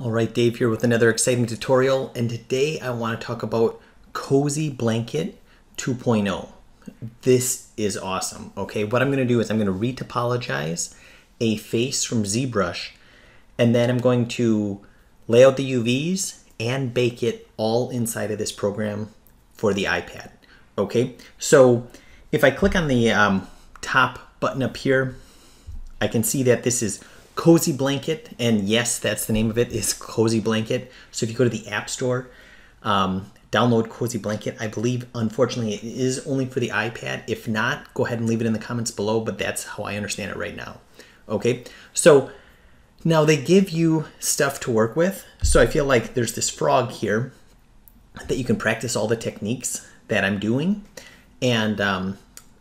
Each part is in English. Alright, Dave here with another exciting tutorial, and today I want to talk about Cozy Blanket 2.0. This is awesome, okay? What I'm going to do is I'm going to retopologize a face from ZBrush, and then I'm going to lay out the UVs and bake it all inside of this program for the iPad, okay? So if I click on the top button up here, I can see that this is Cozy Blanket, and yes, that's the name of it, is Cozy Blanket. So if you go to the App Store, download Cozy Blanket. I believe, unfortunately, it is only for the iPad. If not, go ahead and leave it in the comments below, but that's how I understand it right now. Okay, so now they give you stuff to work with. So I feel like there's this frog here that you can practice all the techniques that I'm doing. And,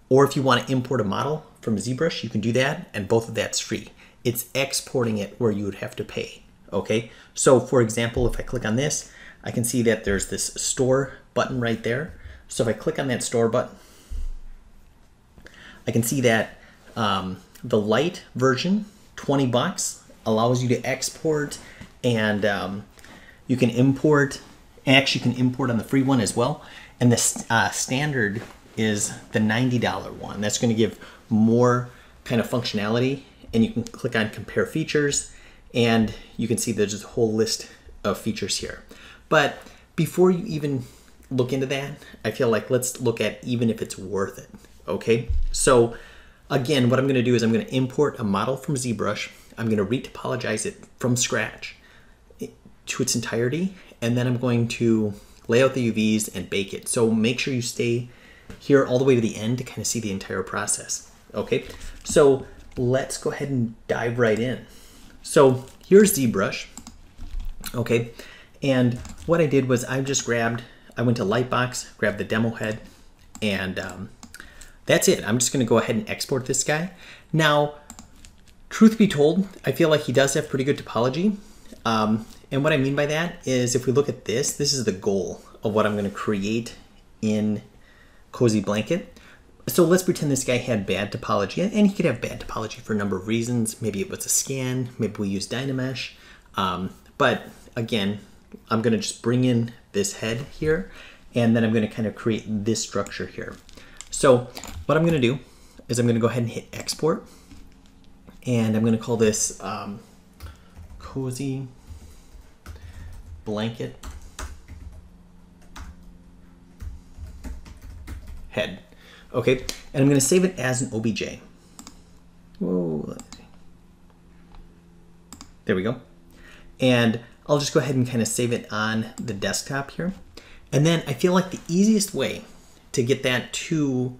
or if you want to import a model from ZBrush, you can do that, and both of that's free. It's exporting it where you would have to pay, okay? So for example, if I click on this, I can see that there's this store button right there. So if I click on that store button, I can see that the light version, 20 bucks, allows you to export, and you can import, actually you can import on the free one as well. And the standard is the $90 one. That's gonna give more kind of functionality, and you can click on compare features, and you can see there's a whole list of features here. But before you even look into that, I feel like let's look at even if it's worth it, okay? So again, what I'm gonna do is I'm gonna import a model from ZBrush. I'm gonna retopologize it from scratch to its entirety, and then I'm going to lay out the UVs and bake it. So make sure you stay here all the way to the end to kind of see the entire process, okay? So let's go ahead and dive right in. So here's ZBrush, okay? And what I did was I just grabbed, I went to Lightbox, grabbed the demo head, and that's it. I'm just gonna go ahead and export this guy. Now, truth be told, I feel like he does have pretty good topology. And what I mean by that is if we look at this, this is the goal of what I'm gonna create in Cozy Blanket. So let's pretend this guy had bad topology, and he could have bad topology for a number of reasons. Maybe it was a scan, maybe we use Dynamesh. But again, I'm gonna just bring in this head here, and then I'm gonna kind of create this structure here. So what I'm gonna do is I'm gonna go ahead and hit export, and I'm gonna call this Cozy Blanket Head. Okay, and I'm gonna save it as an OBJ. Whoa, let's see. There we go. And I'll just go ahead and kind of save it on the desktop here. And then I feel like the easiest way to get that to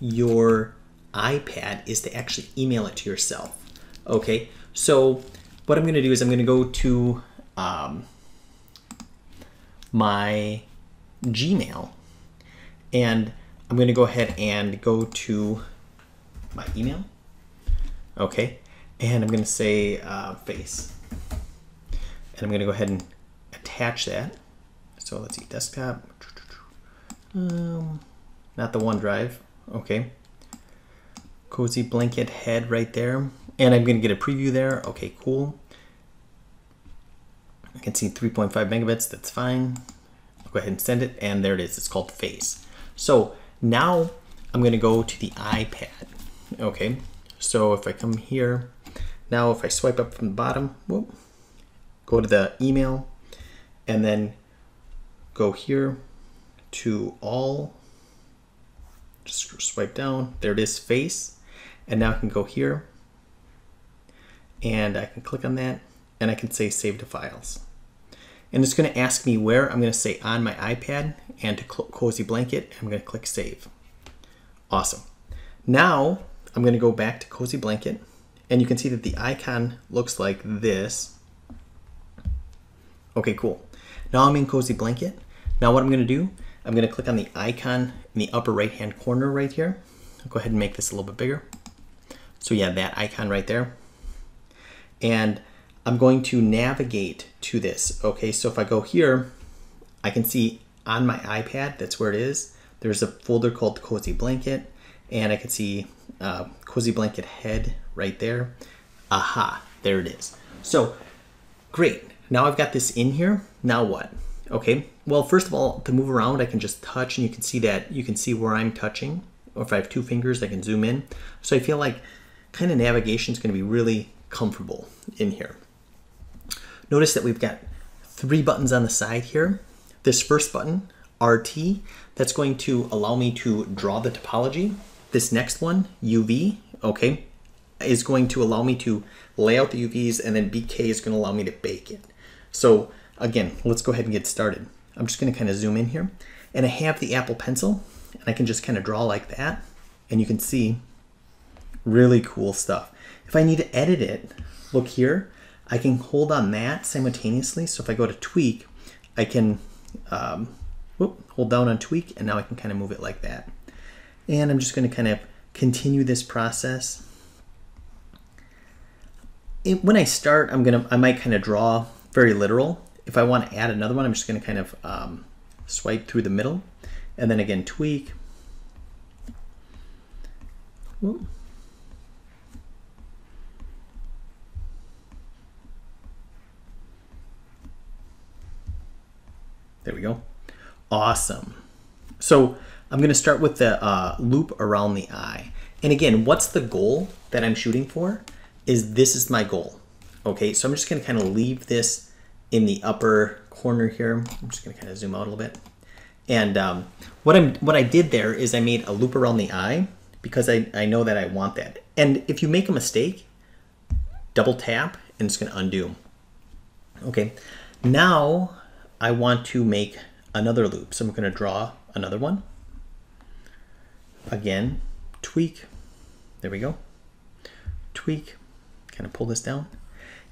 your iPad is to actually email it to yourself. Okay, so what I'm gonna do is I'm gonna go to my Gmail, and I'm gonna go ahead and go to my email, okay? And I'm gonna say face. And I'm gonna go ahead and attach that. So let's see, desktop, not the OneDrive, okay. Cozy Blanket Head right there. And I'm gonna get a preview there, okay, cool. I can see 3.5 megabits, that's fine. I'll go ahead and send it, and there it is, it's called face. So now I'm gonna go to the iPad, okay? So if I come here, now if I swipe up from the bottom, whoop, go to the email, and then go here to all, just swipe down, there it is, face. And now I can go here, and I can click on that, and I can say save to files. And it's gonna ask me where. I'm gonna say on my iPad and to Cozy Blanket. I'm gonna click save. Awesome. Now I'm gonna go back to Cozy Blanket, and you can see that the icon looks like this. Okay, cool. Now I'm in Cozy Blanket. Now what I'm gonna do, I'm gonna click on the icon in the upper right hand corner right here. I'll go ahead and make this a little bit bigger. So yeah, that icon right there. And I'm going to navigate to this, okay? So if I go here, I can see on my iPad, that's where it is. There's a folder called Cozy Blanket, and I can see Cozy Blanket Head right there. Aha, there it is. So great, now I've got this in here, now what? Okay, well, first of all, to move around, I can just touch, and you can see that, you can see where I'm touching, or if I have two fingers, I can zoom in. So I feel like kind of navigation is going to be really comfortable in here. Notice that we've got three buttons on the side here. This first button, RT, that's going to allow me to draw the topology. This next one, UV, okay, is going to allow me to lay out the UVs, and then BK is going to allow me to bake it. So again, let's go ahead and get started. I'm just going to kind of zoom in here, and I have the Apple pencil, and I can just kind of draw like that, and you can see really cool stuff. If I need to edit it, look here, I can hold on that simultaneously. So if I go to tweak, I can hold down on tweak, and now I can kind of move it like that. And I'm just going to kind of continue this process. When I start, I might kind of draw very literal. If I want to add another one, I'm just going to kind of swipe through the middle, and then again tweak. Whoop. There we go. Awesome. So I'm going to start with the loop around the eye. And again, what's the goal that I'm shooting for? This is my goal. Okay, so I'm just going to kind of leave this in the upper corner here. I'm just going to kind of zoom out a little bit. And what I did there is I made a loop around the eye because I know that I want that. And if you make a mistake, double tap, and it's going to undo. Okay, now I want to make another loop. So I'm going to draw another one. Again, tweak. There we go. Tweak. Kind of pull this down.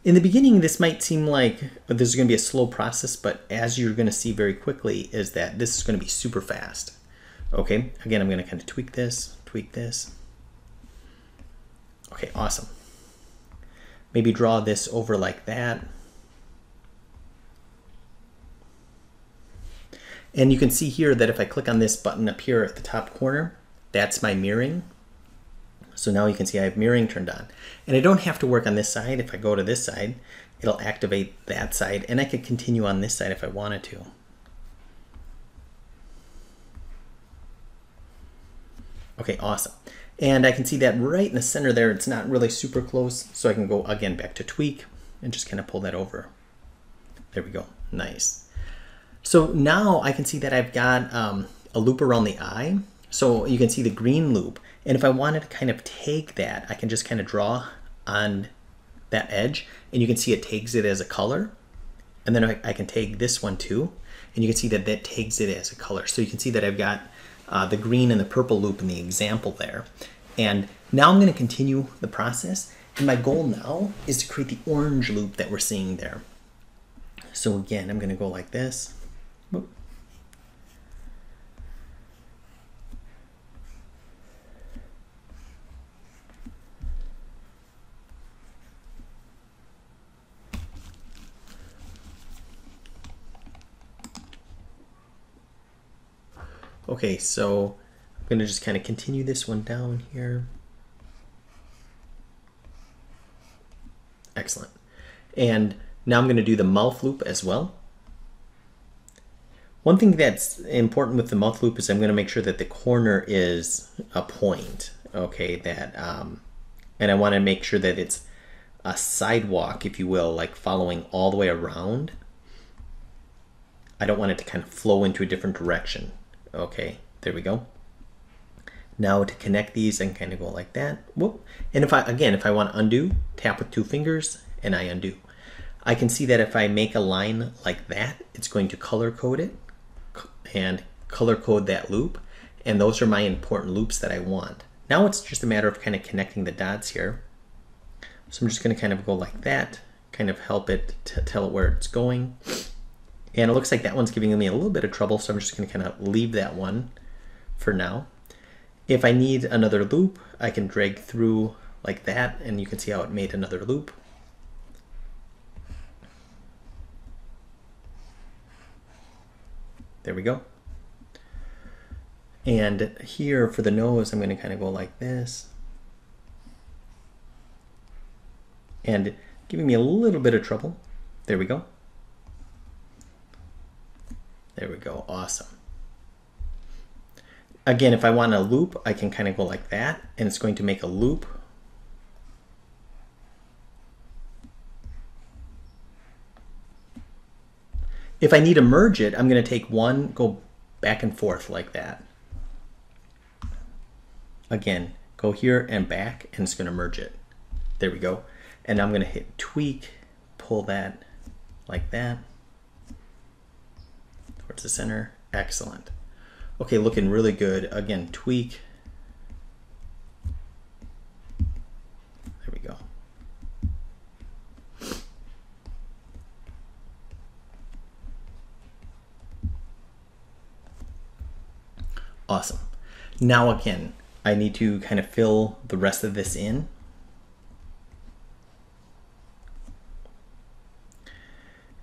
In the beginning, this might seem like this is going to be a slow process, but as you're going to see very quickly is that this is going to be super fast. Okay, again, I'm going to kind of tweak this, tweak this. Okay, awesome. Maybe draw this over like that. And you can see here that if I click on this button up here at the top corner, that's my mirroring. So now you can see I have mirroring turned on. And I don't have to work on this side. If I go to this side, it'll activate that side, and I could continue on this side if I wanted to. Okay, awesome. And I can see that right in the center there, it's not really super close, so I can go again back to tweak and just kind of pull that over. There we go, nice. So now I can see that I've got a loop around the eye. So you can see the green loop. And if I wanted to kind of take that, I can just kind of draw on that edge, and you can see it takes it as a color. And then I can take this one too, and you can see that that takes it as a color. So you can see that I've got the green and the purple loop in the example there. And now I'm gonna continue the process. And my goal now is to create the orange loop that we're seeing there. So again, I'm gonna go like this. Okay, so I'm gonna just kind of continue this one down here. Excellent. And now I'm gonna do the mouth loop as well. One thing that's important with the mouth loop is I'm gonna make sure that the corner is a point, okay, that, and I wanna make sure that it's a sidewalk, if you will, like following all the way around. I don't want it to kind of flow into a different direction. Okay, there we go. Now to connect these, I can kind of go like that. Whoop. And if I want to undo, tap with two fingers and I undo. I can see that if I make a line like that, it's going to color code it and color code that loop. And those are my important loops that I want. Now it's just a matter of kind of connecting the dots here. So I'm just going to kind of go like that, kind of help it to tell it where it's going. And it looks like that one's giving me a little bit of trouble, so I'm just gonna kind of leave that one for now. If I need another loop, I can drag through like that, and you can see how it made another loop. There we go. And here for the nose, I'm gonna kind of go like this. And Giving me a little bit of trouble. There we go. There we go. Awesome. Again, if I want a loop, I can kind of go like that, and it's going to make a loop. If I need to merge it, I'm going to take one, go back and forth like that. Again, go here and back, and it's going to merge it. There we go. And I'm going to hit tweak, pull that like that towards the center. Excellent. Okay, looking really good. Again, tweak. There we go. Awesome. Now again, I need to kind of fill the rest of this in.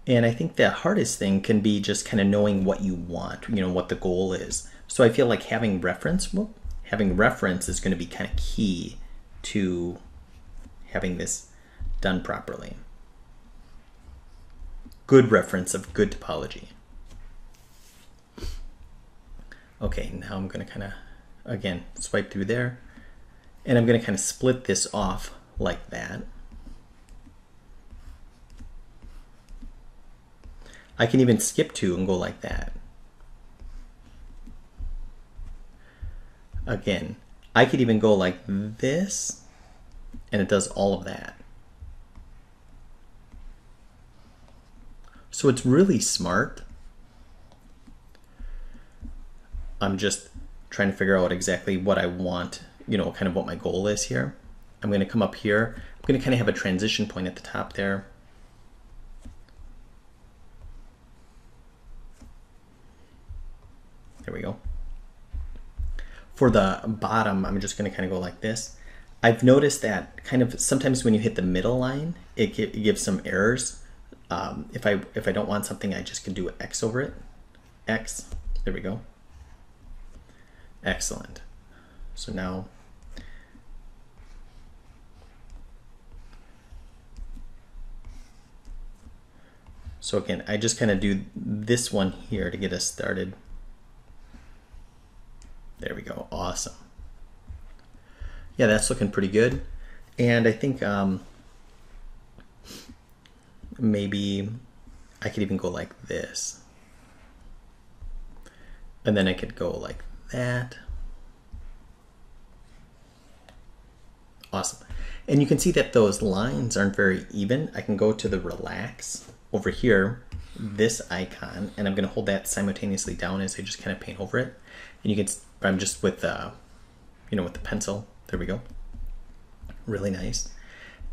And I think the hardest thing can be just kind of knowing what you want, you know, what the goal is. So I feel like having reference, well, having reference is going to be kind of key to having this done properly. Good reference of good topology. Okay, now I'm going to kind of, again, swipe through there. And I'm going to kind of split this off like that. I can even skip to and go like that. Again, I could even go like this, and it does all of that. So it's really smart. I'm just trying to figure out exactly what I want, you know, kind of what my goal is here. I'm going to come up here. I'm going to kind of have a transition point at the top there. There we go. For the bottom, I'm just going to kind of go like this. I've noticed that kind of sometimes when you hit the middle line, it gives some errors. If I don't want something, I just can do X over it. X. There we go. Excellent. So now so again, I just kind of do this one here to get us started. There we go. Awesome. Yeah, that's looking pretty good. And I think maybe I could even go like this. And then I could go like that. Awesome. And you can see that those lines aren't very even. I can go to the relax over here, this icon, and I'm going to hold that simultaneously down as I just kind of paint over it. And you can, I'm just with, you know, with the pencil. There we go. Really nice.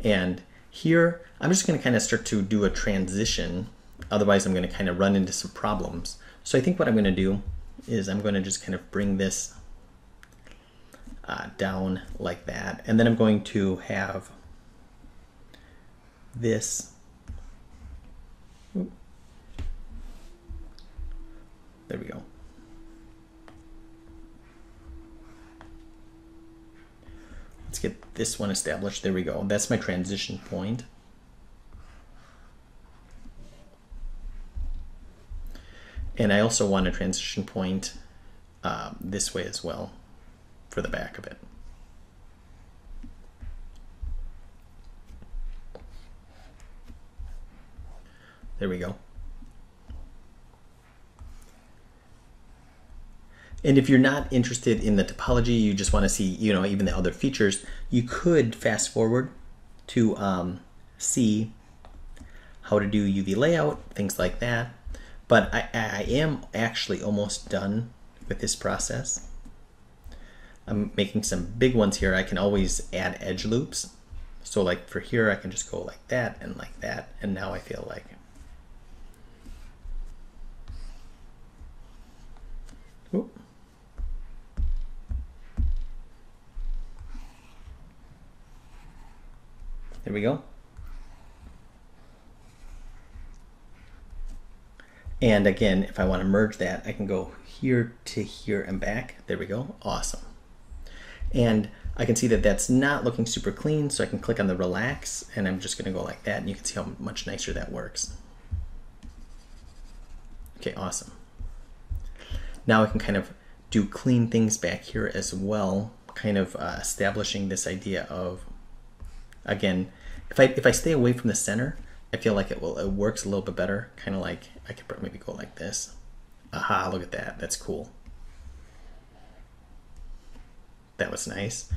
And here, I'm just going to kind of start to do a transition. Otherwise, I'm going to kind of run into some problems. So I think what I'm going to do is I'm going to just kind of bring this down like that. And then I'm going to have this. There we go. Let's get this one established. There we go. That's my transition point. And I also want a transition point this way as well for the back of it. There we go. And if you're not interested in the topology, you just want to see, you know, even the other features, you could fast forward to see how to do UV layout, things like that. But I am actually almost done with this process. I'm making some big ones here. I can always add edge loops. So like for here, I can just go like that. And now I feel like, whoop. There we go. And again, if I want to merge that, I can go here to here and back. There we go. Awesome. And I can see that that's not looking super clean, so I can click on the relax, and I'm just gonna go like that, and you can see how much nicer that works. Okay, awesome. Now I can kind of do clean things back here as well, kind of establishing this idea of, again, if I stay away from the center, I feel like it works a little bit better. Kind of like, I could maybe go like this. Aha, look at that, that's cool. That was nice.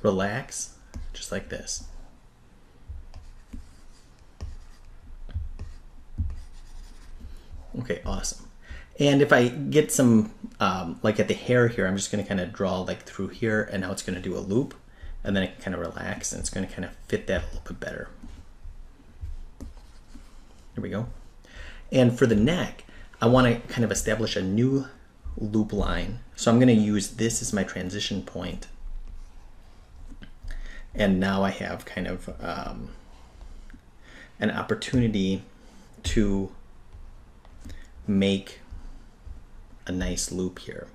Relax, just like this. Okay, awesome. And if I get some, like at the hair here, I'm just gonna kind of draw like through here, and now it's gonna do a loop, and then I can kind of relax, and it's gonna kind of fit that a little bit better. There we go. And for the neck, I wanna kind of establish a new loop line. So I'm gonna use this as my transition point. And now I have kind of an opportunity to make a nice loop here.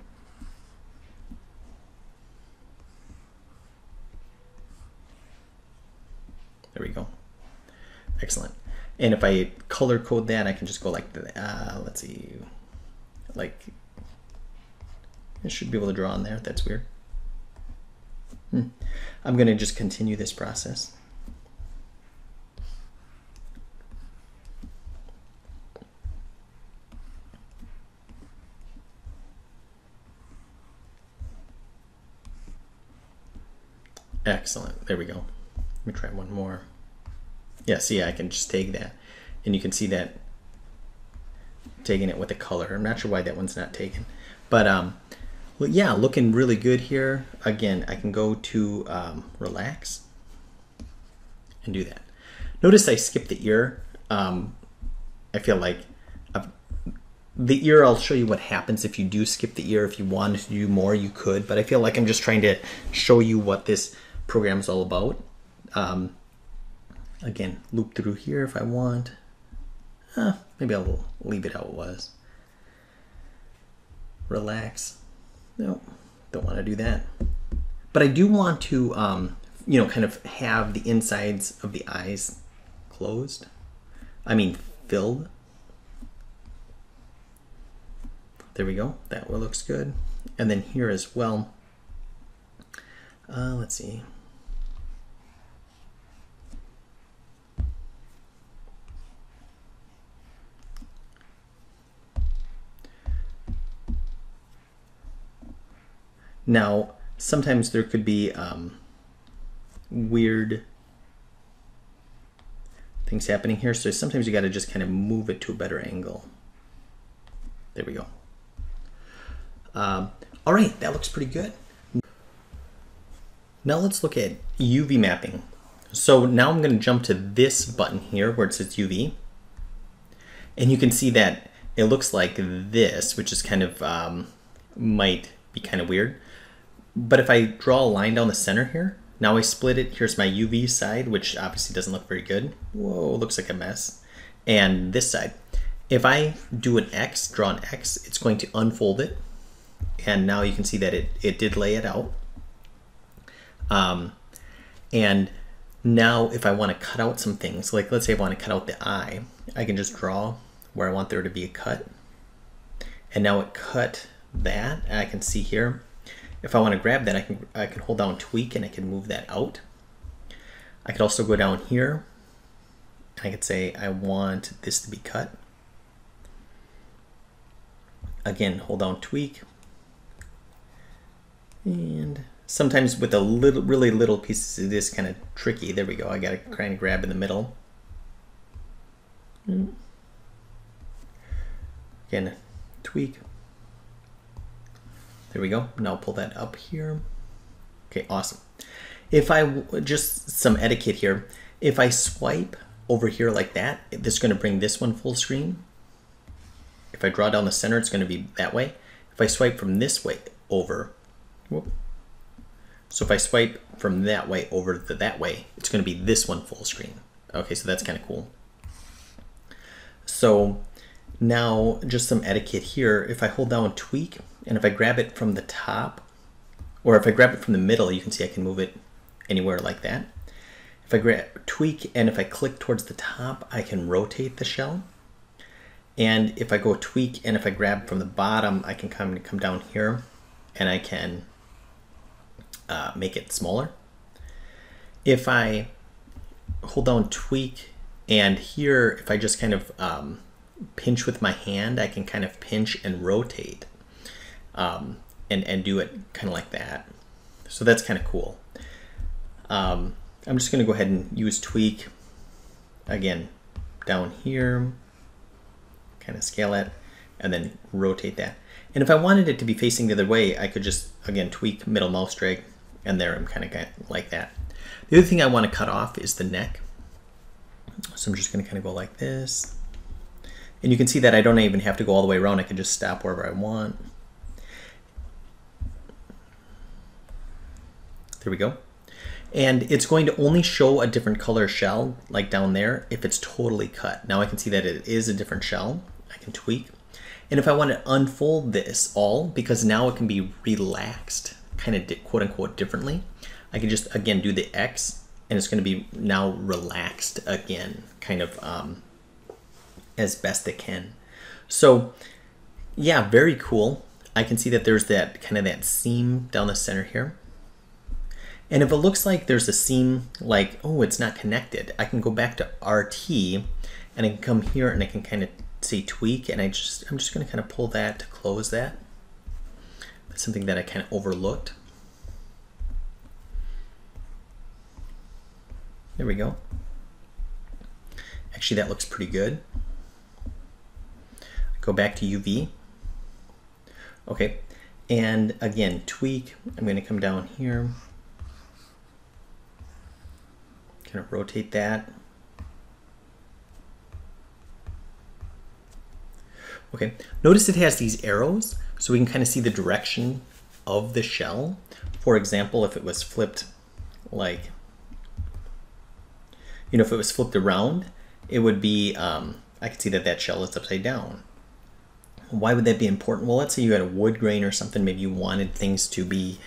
There we go. Excellent. And if I color code that, I can just go like, let's see, like, I should be able to draw on there. That's weird. I'm gonna just continue this process. Excellent, there we go. Let me try one more. Yeah, see, I can just take that. And you can see that taking it with the color. I'm not sure why that one's not taken. But well, yeah, looking really good here. Again, I can go to relax and do that. Notice I skipped the ear. I feel like the ear, I'll show you what happens if you do skip the ear. If you wanted to do more, you could, but I feel like I'm just trying to show you what this program is all about. Again, loop through here if I want. Maybe I'll leave it how it was. Relax. No, don't want to do that. But I do want to, you know, kind of have the insides of the eyes closed. I mean, filled. There we go, that one looks good. And then here as well, let's see. Now, sometimes there could be weird things happening here, so sometimes you gotta just kind of move it to a better angle. There we go. All right, that looks pretty good. Now let's look at UV mapping. So now I'm gonna jump to this button here where it says UV. And you can see that it looks like this, which is kind of, might be kind of weird. But if I draw a line down the center here, now I split it, here's my UV side, which obviously doesn't look very good. Whoa, looks like a mess. And this side. If I do an X, draw an X, it's going to unfold it. And now you can see that it did lay it out. And now if I want to cut out some things, like let's say I want to cut out the eye, I can just draw where I want there to be a cut. And now it cut that, and I can see here. If I want to grab that, I can hold down tweak and I can move that out. I could also go down here. I could say I want this to be cut. Again, hold down tweak. And sometimes with a little, really little pieces, it is kind of tricky. There we go. I got to kind of grab in the middle. Again, tweak. There we go. Now pull that up here. Okay, awesome. If I, just some etiquette here. If I swipe over here like that, this is going to bring this one full screen. If I draw down the center, it's going to be that way. If I swipe from this way over, whoop. So if I swipe from that way over to that way, it's going to be this one full screen. Okay, so that's kind of cool. So now just some etiquette here. If I hold down tweak and if I grab it from the top, or if I grab it from the middle, you can see I can move it anywhere like that. If I tweak and if I click towards the top, I can rotate the shell. And if I go tweak and if I grab from the bottom, I can come down here and I can make it smaller. If I hold down tweak and here, if I just kind of pinch with my hand, I can kind of pinch and rotate and do it kind of like that. So that's kind of cool. I'm just gonna go ahead and use tweak again down here, kind of scale it and then rotate that. And if I wanted it to be facing the other way, I could just again tweak, middle mouse drag, and there I'm kind of like that. The other thing I want to cut off is the neck. So I'm just going to kind of go like this. And you can see that I don't even have to go all the way around. I can just stop wherever I want. There we go. And it's going to only show a different color shell, like down there, if it's totally cut. Now I can see that it is a different shell. I can tweak. And if I want to unfold this all, because now it can be relaxed, kind of quote unquote differently, I can just, again, do the X, and it's going to be now relaxed again, kind of as best it can. So, yeah, very cool. I can see that there's that kind of that seam down the center here. And if it looks like there's a seam, like, oh, it's not connected, I can go back to RT, and I can come here, and I can kind of say tweak, and I'm just going to kind of pull that to close that. That's something that I kind of overlooked. There we go. Actually, that looks pretty good. Go back to UV. Okay, and again, tweak. I'm going to come down here, kind of rotate that. Okay, notice it has these arrows, so we can kind of see the direction of the shell. For example, if it was flipped like, you know, if it was flipped around, it would be, I could see that that shell is upside down. Why would that be important? Well, let's say you had a wood grain or something. Maybe you wanted things to be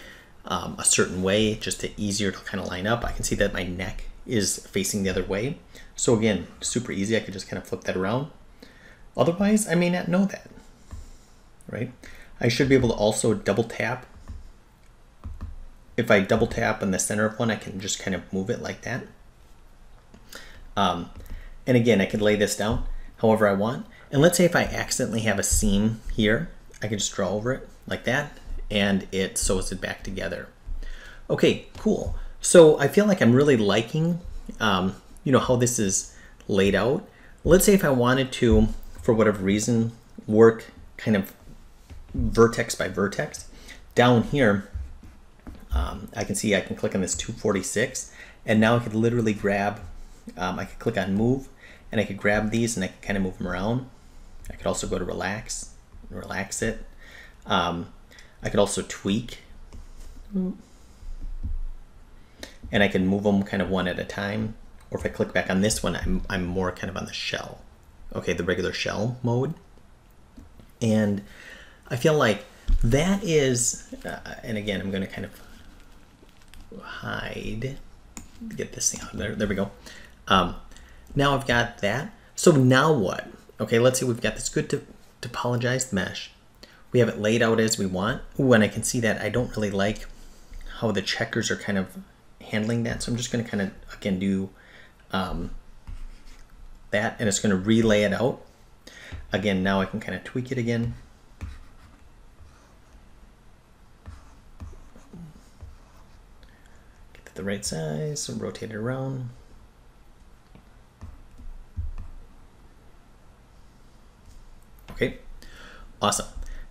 a certain way, just to easier to kind of line up. I can see that my neck is facing the other way. So again, super easy. I could just kind of flip that around. Otherwise, I may not know that, right? I should be able to also double tap. If I double tap on the center of one, I can just kind of move it like that. And again, I could lay this down however I want. And let's say if I accidentally have a seam here, I can just draw over it like that, and it sews it back together. Okay, cool. So I feel like I'm really liking, you know, how this is laid out. Let's say if I wanted to, for whatever reason, work kind of vertex by vertex. Down here, I can see I can click on this 246, and now I could literally grab, I could click on move, and I could grab these and I could kind of move them around. I could also go to relax, relax it. I could also tweak, and I can move them kind of one at a time. Or if I click back on this one, I'm more kind of on the shell. Okay, the regular shell mode. And I feel like that is, and again, I'm gonna kind of hide, get this thing out of there. There we go. Now I've got that. So now what? Okay, let's see, we've got this good topologized mesh. We have it laid out as we want. Ooh, and I can see that I don't really like how the checkers are kind of handling that. So I'm just going to kind of, again, do that, and it's going to relay it out. Again, now I can kind of tweak it again. Get to the right size, rotate it around. Okay, awesome.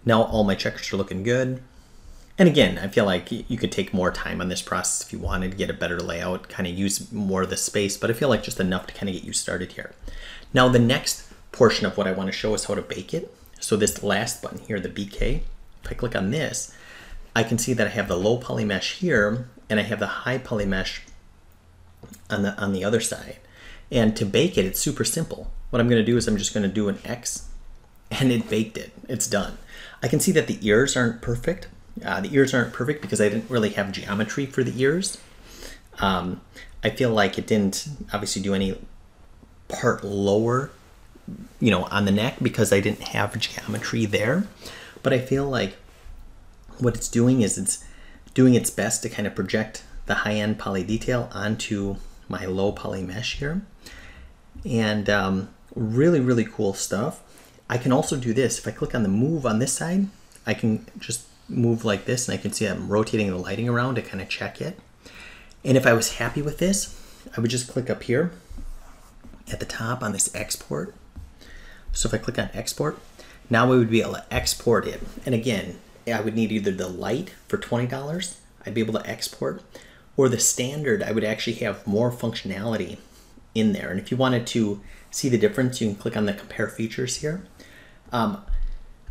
Now all my checkers are looking good. And again, I feel like you could take more time on this process if you wanted to get a better layout, kind of use more of the space, but I feel like just enough to kind of get you started here. Now the next portion of what I want to show is how to bake it. So this last button here, the BK, if I click on this, I can see that I have the low poly mesh here and I have the high poly mesh on the other side. And to bake it, it's super simple. What I'm going to do is I'm just going to do an X, and it baked it. It's done. I can see that the ears aren't perfect. The ears aren't perfect because I didn't really have geometry for the ears. I feel like it didn't obviously do any part lower, you know, on the neck because I didn't have geometry there. But I feel like what it's doing is it's doing its best to kind of project the high-end poly detail onto my low poly mesh here. And really, really cool stuff. I can also do this. If I click on the move on this side, I can just move like this and I can see I'm rotating the lighting around to kind of check it. And if I was happy with this, I would just click up here at the top on this export. So if I click on export, now we would be able to export it. And again, I would need either the light for $20, I'd be able to export, or the standard, I would actually have more functionality in there. And if you wanted to see the difference, you can click on the compare features here.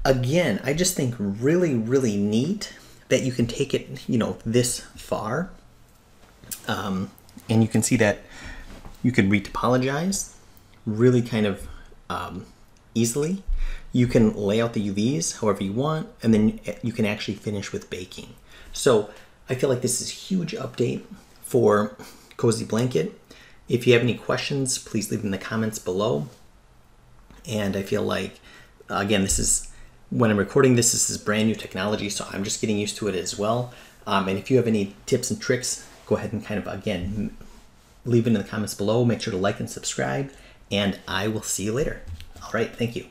Again, I just think really, really neat that you can take it, you know, this far. And you can see that you can retopologize really kind of easily. You can lay out the UVs however you want, and then you can actually finish with baking. So I feel like this is a huge update for Cozy Blanket. If you have any questions, please leave them in the comments below. And I feel like, again, this is, when I'm recording this is brand new technology, so I'm just getting used to it as well. And if you have any tips and tricks, go ahead and kind of, again, leave it in the comments below. Make sure to like and subscribe, and I will see you later. All right, thank you.